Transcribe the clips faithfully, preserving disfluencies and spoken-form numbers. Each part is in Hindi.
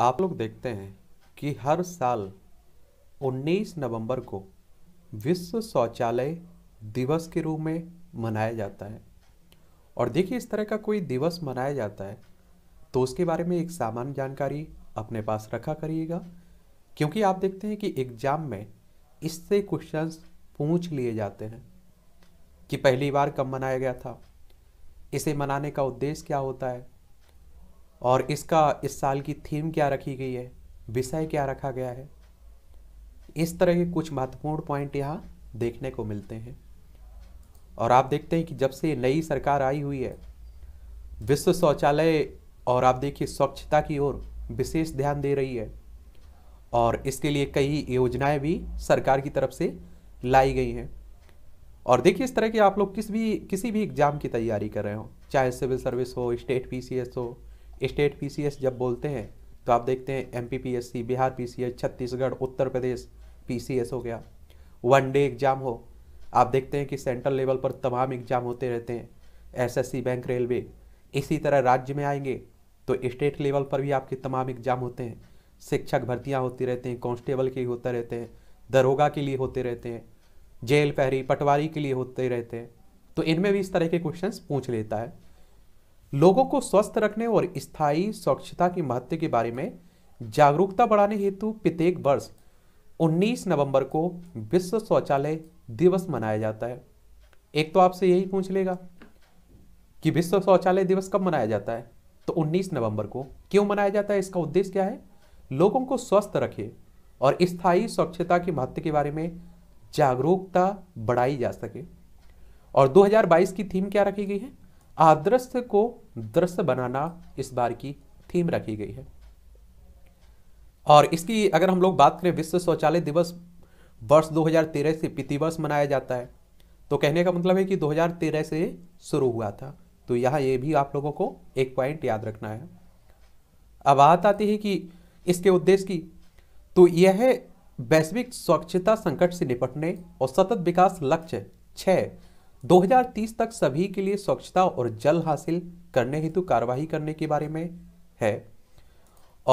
आप लोग देखते हैं कि हर साल उन्नीस नवंबर को विश्व शौचालय दिवस के रूप में मनाया जाता है। और देखिए, इस तरह का कोई दिवस मनाया जाता है तो उसके बारे में एक सामान्य जानकारी अपने पास रखा करिएगा, क्योंकि आप देखते हैं कि एग्जाम में इससे क्वेश्चंस पूछ लिए जाते हैं कि पहली बार कब मनाया गया था, इसे मनाने का उद्देश्य क्या होता है और इसका इस साल की थीम क्या रखी गई है, विषय क्या रखा गया है। इस तरह के कुछ महत्वपूर्ण पॉइंट यहाँ देखने को मिलते हैं। और आप देखते हैं कि जब से नई सरकार आई हुई है, विश्व शौचालय और आप देखिए स्वच्छता की ओर विशेष ध्यान दे रही है और इसके लिए कई योजनाएं भी सरकार की तरफ से लाई गई हैं। और देखिए, इस तरह के आप लोग किस भी किसी भी एग्ज़ाम की तैयारी कर रहे हो, चाहे सिविल सर्विस हो, स्टेट पीसीएस हो। स्टेट पीसीएस जब बोलते हैं तो आप देखते हैं MPPSC, Bihar PCS, Chhattisgarh, Uttar Pradesh PCS हो गया। वन डे एग्ज़ाम हो, आप देखते हैं कि सेंट्रल लेवल पर तमाम एग्ज़ाम होते रहते हैं, एसएससी, बैंक, रेलवे। इसी तरह राज्य में आएंगे तो स्टेट लेवल पर भी आपके तमाम एग्ज़ाम होते हैं, शिक्षक भर्तियां होती रहती हैं, कांस्टेबल के लिए होते रहते हैं, दरोगा के लिए होते रहते हैं, जेल प्रहरी पटवारी के लिए होते रहते हैं। तो इनमें भी इस तरह के क्वेश्चंस पूछ लेता है। लोगों को स्वस्थ रखने और स्थायी स्वच्छता के महत्व के बारे में जागरूकता बढ़ाने हेतु प्रत्येक वर्ष उन्नीस नवंबर को विश्व शौचालय दिवस मनाया जाता है। एक तो आपसे यही पूछ लेगा कि विश्व शौचालय दिवस कब मनाया जाता है, तो उन्नीस नवंबर को। क्यों मनाया जाता है, इसका उद्देश्य क्या है? लोगों को स्वस्थ रखे और स्थायी स्वच्छता के महत्व के बारे में जागरूकता बढ़ाई जा सके। और दो हज़ार बाईस की थीम क्या रखी गई है? आदर्श को दृश्य बनाना, इस बार की थीम रखी गई है। और इसकी अगर हम लोग बात करें, विश्व शौचालय दिवस वर्ष दो हज़ार तेरह से प्रतिवर्ष मनाया जाता है, तो कहने का मतलब है कि दो हज़ार तेरह से शुरू हुआ था। तो यहाँ ये भी आप लोगों को एक पॉइंट याद रखना है। अब बात आती है कि इसके उद्देश्य की, तो यह है वैश्विक स्वच्छता संकट से निपटने और सतत विकास लक्ष्य छः दो हज़ार तीस तक सभी के लिए स्वच्छता और जल हासिल करने हेतु कार्यवाही करने के बारे में है।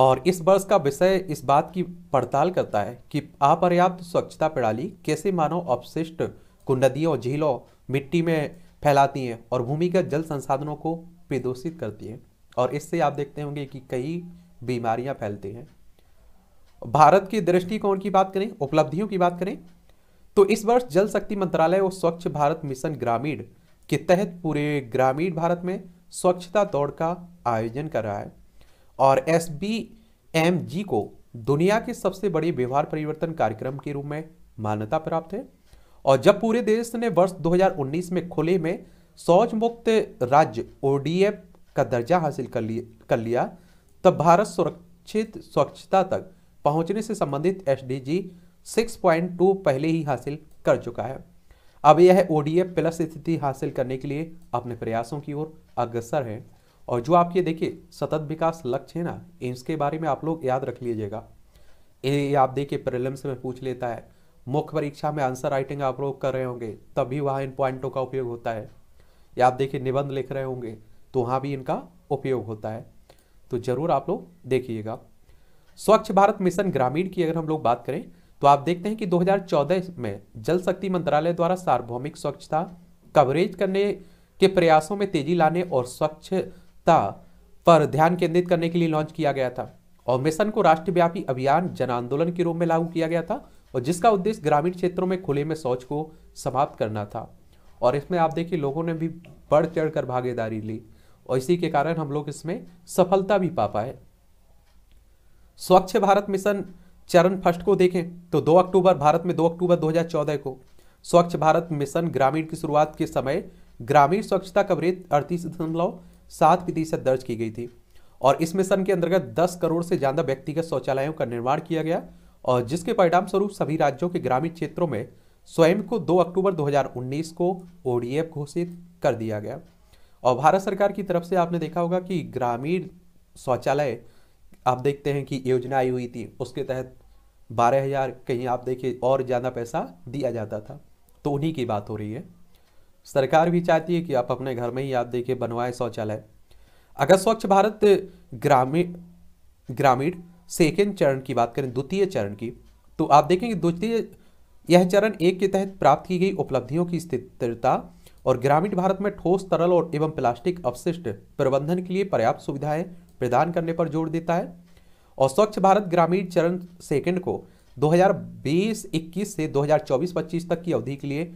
और इस वर्ष का विषय इस बात की पड़ताल करता है कि अपर्याप्त स्वच्छता प्रणाली कैसे मानव अपशिष्ट को नदियों, झीलों, मिट्टी में फैलाती हैं और भूमिगत जल संसाधनों को प्रदूषित करती हैं, और इससे आप देखते होंगे कि कई बीमारियां फैलती हैं। भारत के दृष्टिकोण की बात करें, उपलब्धियों की बात करें, तो इस वर्ष जल शक्ति मंत्रालय और स्वच्छ भारत मिशन ग्रामीण के तहत पूरे ग्रामीण भारत में स्वच्छता दौड़ का आयोजन कर रहा है। और एस बी एम जी को दुनिया के सबसे बड़े व्यवहार परिवर्तन कार्यक्रम के रूप में मान्यता प्राप्त है। और जब पूरे देश ने वर्ष दो हज़ार उन्नीस में खुले में शौच मुक्त राज्य ओ डी एफ का दर्जा हासिल कर लिया कर लिया तब भारत सुरक्षित स्वच्छता तक पहुंचने से संबंधित एस डी जी छह पॉइंट दो पहले ही हासिल कर चुका है। अब यह है ओ डी एफ प्लस स्थिति हासिल करने के लिए अपने प्रयासों की ओर अग्रसर है। और जो आपके देखिए सतत विकास लक्ष्य है ना, इसके बारे में आप लोग याद रख लीजिएगा। ये आप देखिए प्रीलिम्स में पूछ लेता है, मुख्य परीक्षा में आंसर राइटिंग आप लोग कर रहे होंगे तभी वहाँ इन पॉइंटों का उपयोग होता है, या आप देखिए निबंध लिख रहे होंगे तो वहाँ भी इनका उपयोग होता है। तो जरूर आप लोग देखिएगा। स्वच्छ भारत मिशन ग्रामीण की अगर हम लोग बात करें तो आप देखते हैं कि दो हज़ार चौदह में जल शक्ति मंत्रालय द्वारा सार्वभौमिक स्वच्छता कवरेज करने के प्रयासों में तेजी लाने और स्वच्छता पर ध्यान केंद्रित करने के लिए लॉन्च किया गया था। और मिशन को राष्ट्रव्यापी अभियान जन आंदोलन के रूप में लागू किया गया था, और जिसका उद्देश्य ग्रामीण क्षेत्रों में खुले में शौच को समाप्त करना था। और इसमें आप देखिए लोगों ने भी बढ़ चढ़ कर भागीदारी ली, और इसी के कारण हम लोग इसमें सफलता भी पा पाए। स्वच्छ भारत मिशन चरण फर्स्ट को देखें तो दो अक्टूबर, भारत में दो अक्टूबर दो हज़ार चौदह को स्वच्छ भारत मिशन ग्रामीण की शुरुआत के समय ग्रामीण स्वच्छता कवरेज अड़तीस दशमलव सात प्रतिशत दर्ज की गई थी। और इस मिशन के अंतर्गत दस करोड़ से ज़्यादा व्यक्तिगत शौचालयों का निर्माण किया गया, और जिसके परिणाम स्वरूप सभी राज्यों के ग्रामीण क्षेत्रों में स्वयं को दो अक्टूबर दो हज़ार उन्नीस को ओ डी एफ घोषित कर दिया गया। और भारत सरकार की तरफ से आपने देखा होगा कि ग्रामीण शौचालय आप देखते हैं कि योजना आई हुई थी, उसके तहत बारह हज़ार कहीं आप देखिए और ज़्यादा पैसा दिया जाता था। तो उन्हीं की बात हो रही है। सरकार भी चाहती है कि आप अपने घर में ही आप देखिए बनवाएं शौचालय। अगर स्वच्छ भारत ग्रामीण ग्रामीण सेकेंड चरण की बात करें, द्वितीय चरण की, तो आप देखेंगे द्वितीय यह चरण एक के तहत प्राप्त की गई उपलब्धियों की स्थिरता और ग्रामीण भारत में ठोस, तरल और एवं प्लास्टिक अपशिष्ट प्रबंधन के लिए पर्याप्त सुविधाएं प्रदान करने पर जोर देता है। और स्वच्छ भारत ग्रामीण चरण सेकंड को दो हज़ार बीस इक्कीस से दो हज़ार चौबीस पच्चीस तक की अवधि के लिए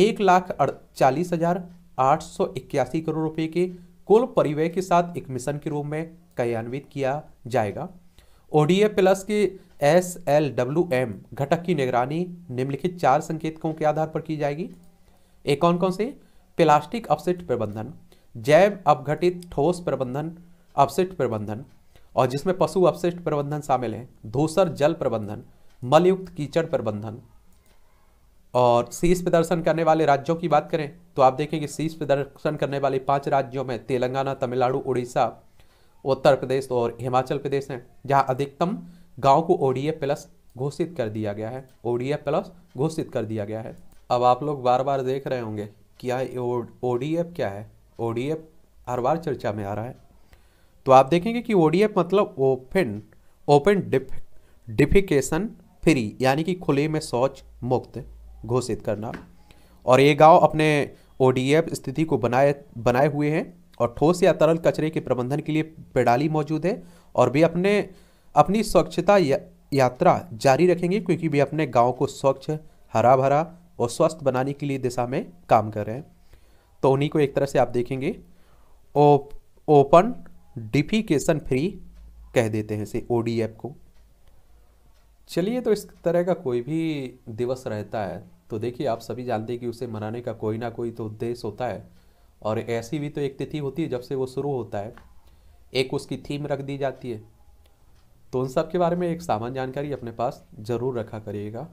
एक लाख अड़चालीस हजार आठ सौ इक्यासी करोड़ रुपए के कुल परिव्यय के साथ एक मिशन के रूप में क्रियान्वित किया जाएगा। ओडीएफ प्लस के एस एल डब्ल्यू एम घटक की निगरानी निम्नलिखित चार संकेतकों के आधार पर की जाएगी। एक कौन कौन से? प्लास्टिक अपशिष्ट प्रबंधन, जैव अपघटित ठोस प्रबंधन, अपशिष्ट प्रबंधन और जिसमें पशु अपशिष्ट प्रबंधन शामिल है, धूसर जल प्रबंधन, मलयुक्त कीचड़ प्रबंधन। और शीर्ष प्रदर्शन करने वाले राज्यों की बात करें तो आप देखेंगे शीर्ष प्रदर्शन करने वाले पांच राज्यों में तेलंगाना, तमिलनाडु, उड़ीसा, उत्तर प्रदेश और हिमाचल प्रदेश हैं, जहां अधिकतम गाँव को ओडीएफ प्लस घोषित कर दिया गया है। ओडीएफ प्लस घोषित कर दिया गया है। अब आप लोग बार बार देख रहे होंगे क्या ओडीएफ क्या है। ओडीएफ हर बार चर्चा में आ रहा है, तो आप देखेंगे कि ओडीएफ मतलब ओपन ओपन डिफिकेशन फ्री, यानी कि खुले में शौच मुक्त घोषित करना। और ये गांव अपने ओडीएफ स्थिति को बनाए बनाए हुए हैं और ठोस या तरल कचरे के प्रबंधन के लिए प्रणाली मौजूद है और वे अपने अपनी स्वच्छता या, यात्रा जारी रखेंगे क्योंकि वे अपने गाँव को स्वच्छ, हरा भरा और स्वस्थ बनाने के लिए दिशा में काम कर रहे हैं। तो उन्हीं को एक तरह से आप देखेंगे ओप, ओपन डिफिकेशन फ्री कह देते हैं इसे, ओडीएफ को। चलिए, तो इस तरह का कोई भी दिवस रहता है तो देखिए आप सभी जानते हैं कि उसे मनाने का कोई ना कोई तो उद्देश्य होता है और ऐसी भी तो एक तिथि होती है जब से वो शुरू होता है, एक उसकी थीम रख दी जाती है। तो उन सब के बारे में एक सामान्य जानकारी अपने पास जरूर रखा करिएगा।